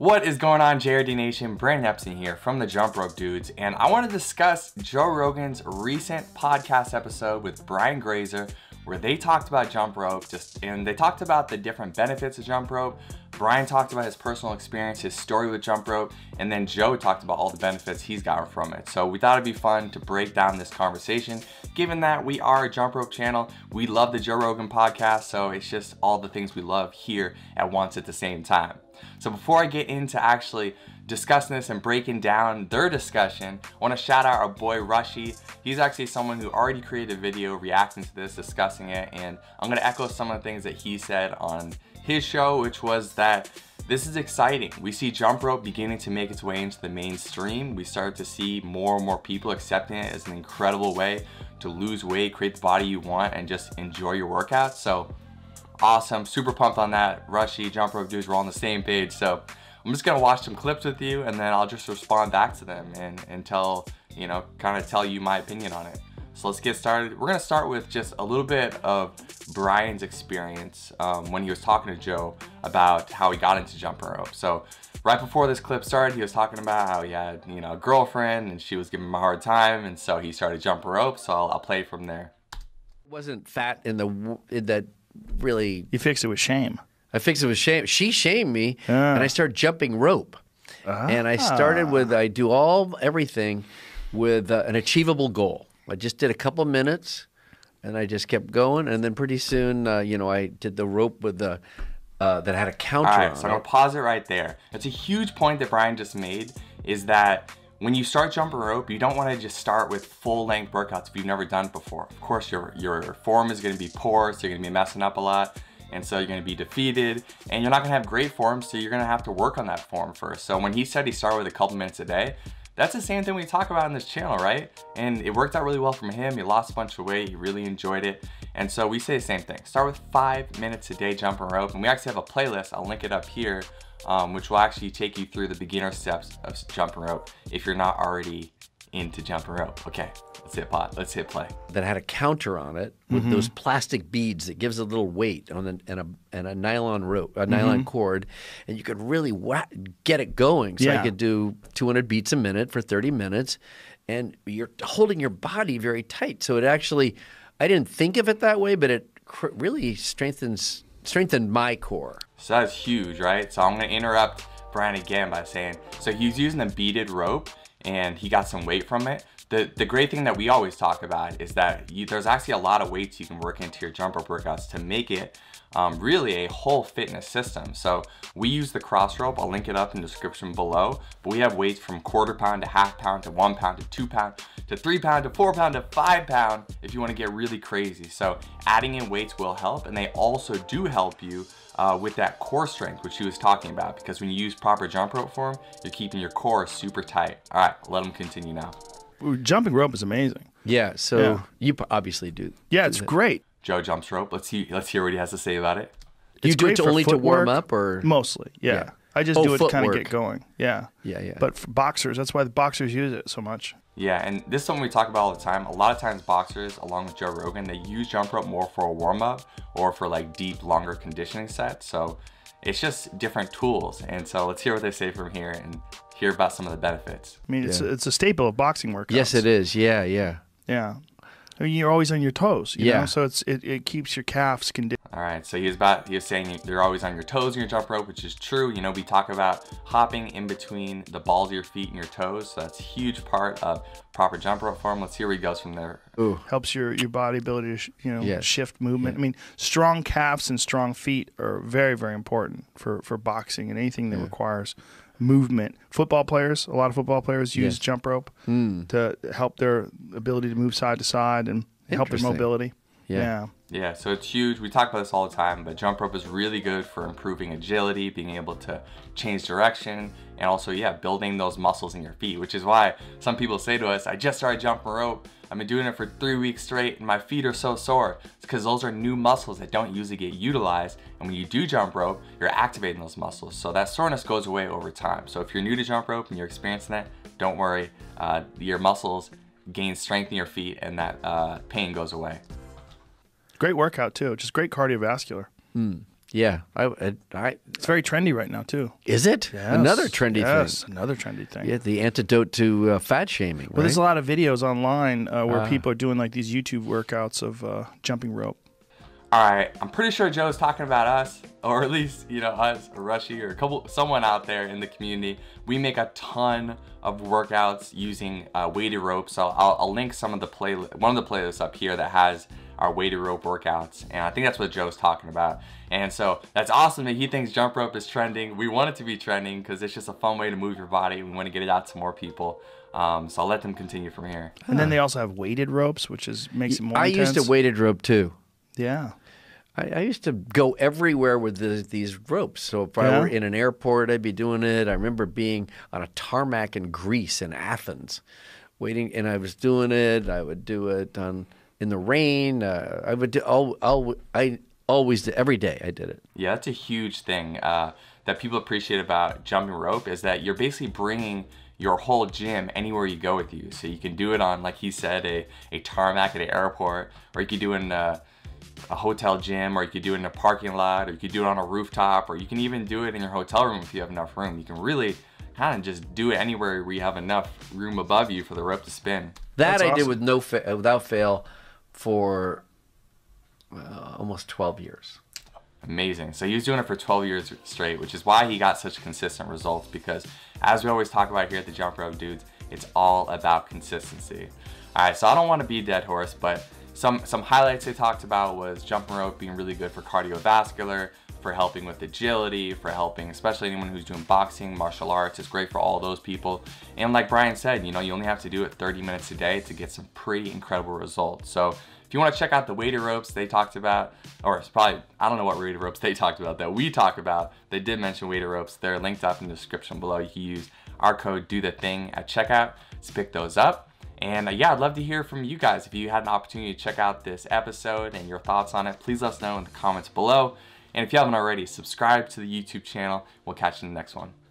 What is going on, JRD Nation? Brandon Epson here from the Jump Rope Dudes, and I want to discuss Joe Rogan's recent podcast episode with Brian Grazer, where they talked about jump rope, and they talked about the different benefits of jump rope. Brian talked about his personal experience, his story with jump rope, and then Joe talked about all the benefits he's gotten from it. So we thought it'd be fun to break down this conversation. Given that we are a jump rope channel, we love the Joe Rogan podcast, so it's just all the things we love here at once at the same time. So before I get into actually discussing this and breaking down their discussion, I want to shout out our boy Rushy. He's actually someone who already created a video reacting to this, discussing it, and I'm going to echo some of the things that he said on his show, which was that this is exciting. We see jump rope beginning to make its way into the mainstream. We start to see more and more people accepting it as an incredible way to lose weight, create the body you want, and just enjoy your workouts. So awesome, super pumped on that. Rushy, Jump Rope Dudes, we're on the same page. So I'm just gonna watch some clips with you, and then I'll just respond back to them and tell, you know, kind of tell you my opinion on it. So let's get started. We're gonna start with just a little bit of Brian's experience when he was talking to Joe about how he got into jump rope. So right before this clip started, he was talking about how he had, you know, a girlfriend and she was giving him a hard time, and so he started jump rope. So I'll play from there. Wasn't fat in that. Really, you fix it with shame. I fix it with shame. She shamed me, and I started jumping rope. And I started with, I do everything with an achievable goal. I just did a couple minutes, and I just kept going. And then pretty soon, you know, I did the rope with the that had a counter. All right, so I'm gonna pause it right there. That's a huge point that Brian just made. Is that when you start jumping rope, you don't want to just start with full-length workouts if you've never done it before. Of course, your form is going to be poor, so you're going to be messing up a lot, and so you're going to be defeated, and you're not going to have great form, so you're going to have to work on that form first. So when he said he started with a couple minutes a day, that's the same thing we talk about on this channel, right? And it worked out really well for him. He lost a bunch of weight. He really enjoyed it. And so we say the same thing. Start with 5 minutes a day jumping rope, and we actually have a playlist. I'll link it up here, which will actually take you through the beginner steps of jumping rope if you're not already into jumping rope. Okay, let's hit play. That had a counter on it with those plastic beads that gives a little weight on a nylon rope, a nylon cord, and you could really get it going. So I could do 200 beats a minute for 30 minutes, and you're holding your body very tight. So it actually, I didn't think of it that way, but it really strengthened my core. So that's huge, right? So I'm gonna interrupt Brian again by saying, so he's using a beaded rope and he got some weight from it. The great thing that we always talk about is that there's actually a lot of weights you can work into your jump rope workouts to make it really a whole fitness system. So we use the cross rope. I'll link it up in the description below. But we have weights from 1/4 pound to 1/2 pound to 1 pound to 2 pound to 3 pound to 4 pound to 5 pound if you want to get really crazy. So adding in weights will help, and they also do help you with that core strength, which he was talking about, because when you use proper jump rope form, you're keeping your core super tight. All right, let him continue now. Jumping rope is amazing. Yeah, so you obviously do. Yeah, it's great. Joe jumps rope. Let's hear what he has to say about it. You do it only to warm up, or mostly? Yeah. I just do it to kind of get going. Yeah. Yeah, yeah. But for boxers, that's why the boxers use it so much. Yeah, and this is something we talk about all the time. A lot of times boxers, along with Joe Rogan, they use jump rope more for a warm-up or for like deep, longer conditioning sets. So it's just different tools. And so let's hear what they say from here and hear about some of the benefits. I mean, it's a staple of boxing workouts. Yes, it is. Yeah, yeah. Yeah. I mean, you're always on your toes, you know? So it keeps your calves conditioned. All right, so he was saying you're always on your toes in your jump rope, which is true. You know, we talk about hopping in between the balls of your feet and your toes. So that's a huge part of proper jump rope form. Let's hear where he goes from there. Ooh. Helps your body ability to shift movement. I mean, strong calves and strong feet are very, very important for boxing and anything that requires movement. Football players, a lot of football players use jump rope to help their ability to move side to side and help their mobility. Yeah, so it's huge. We talk about this all the time, but jump rope is really good for improving agility, being able to change direction, and also, building those muscles in your feet, which is why some people say to us, I just started jumping rope. I've been doing it for 3 weeks straight, and my feet are so sore. It's because those are new muscles that don't usually get utilized, and when you do jump rope, you're activating those muscles, so that soreness goes away over time. So if you're new to jump rope and you're experiencing that, don't worry. Your muscles gain strength in your feet, and that pain goes away. Great workout too, just great cardiovascular. Yeah. It's very trendy right now, too. Is it? Yes. Another trendy thing. Yes, another trendy thing. Yeah, the antidote to fat shaming, right? Well, there's a lot of videos online where people are doing like these YouTube workouts of jumping rope. All right, I'm pretty sure Joe's talking about us, or at least, you know, us or Rushy or someone out there in the community. We make a ton of workouts using weighted rope. So I'll link one of the playlists up here that has our weighted rope workouts. And I think that's what Joe's talking about. And so that's awesome that he thinks jump rope is trending. We want it to be trending because it's just a fun way to move your body. We want to get it out to more people. So I'll let them continue from here. And then they also have weighted ropes, which makes it more intense. I used a weighted rope too. Yeah. I used to go everywhere with these ropes. So if I were in an airport, I'd be doing it. I remember being on a tarmac in Greece, in Athens, waiting, and I was doing it. I would do it in the rain. I would do every day I did it. Yeah, that's a huge thing that people appreciate about jumping rope is that you're basically bringing your whole gym anywhere you go with you. So you can do it on, like he said, a tarmac at an airport, or you could do it in a hotel gym, or you could do it in a parking lot, or you could do it on a rooftop, or you can even do it in your hotel room if you have enough room. You can really kind of just do it anywhere where you have enough room above you for the rope to spin. That I did with without fail for almost 12 years. Amazing. So he was doing it for 12 years straight, which is why he got such consistent results, because as we always talk about here at the Jump Rope Dudes, it's all about consistency. All right, so I don't want to be a dead horse, but some highlights they talked about was jumping rope being really good for cardiovascular, for helping with agility, for helping, especially anyone who's doing boxing, martial arts. It's great for all those people. And like Brian said, you know, you only have to do it 30 minutes a day to get some pretty incredible results. So if you want to check out the weighted ropes they talked about, or it's probably, I don't know what weighted ropes they talked about that we talked about. They did mention weighted ropes. They're linked up in the description below. You can use our code DOTHETHING at checkout to pick those up. And yeah, I'd love to hear from you guys. If you had an opportunity to check out this episode and your thoughts on it, please let us know in the comments below. And if you haven't already, subscribe to the YouTube channel. We'll catch you in the next one.